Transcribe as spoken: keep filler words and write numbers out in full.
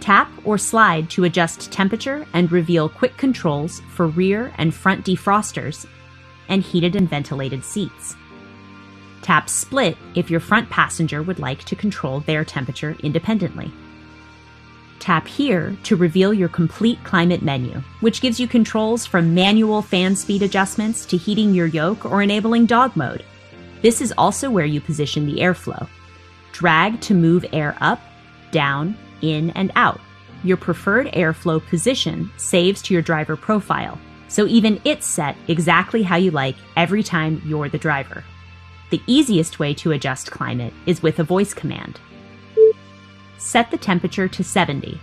Tap or slide to adjust temperature and reveal quick controls for rear and front defrosters and heated and ventilated seats. Tap split if your front passenger would like to control their temperature independently. Tap here to reveal your complete climate menu, which gives you controls from manual fan speed adjustments to heating your yoke or enabling dog mode. This is also where you position the airflow. Drag to move air up, down, in, and out. Your preferred airflow position saves to your driver profile, so even it's set exactly how you like every time you're the driver. The easiest way to adjust climate is with a voice command. Set the temperature to seventy.